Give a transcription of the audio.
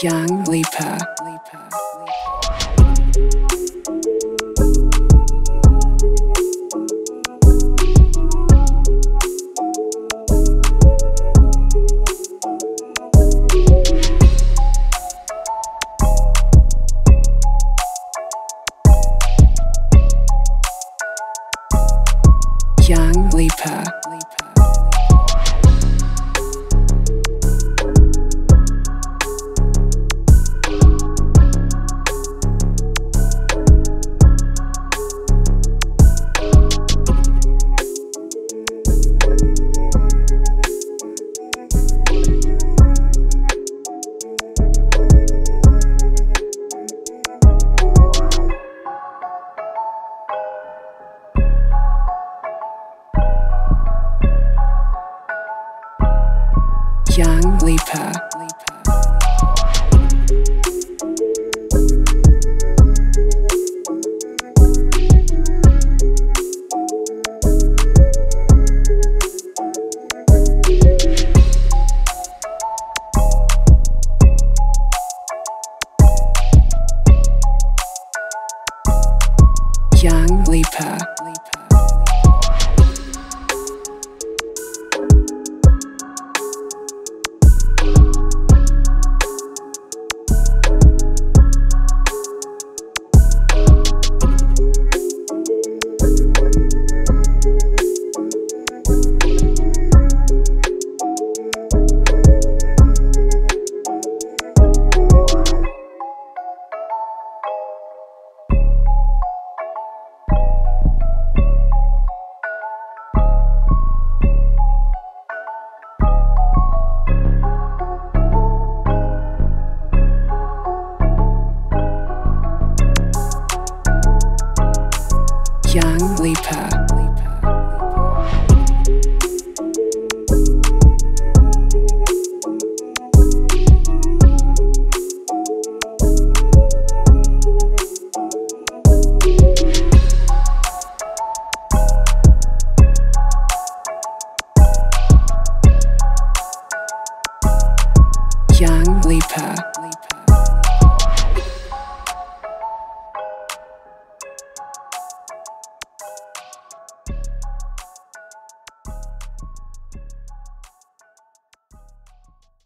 Young Lepa. Young Lepa. Young Lepa. Young Lepa. Young Lepa. Young Lepa.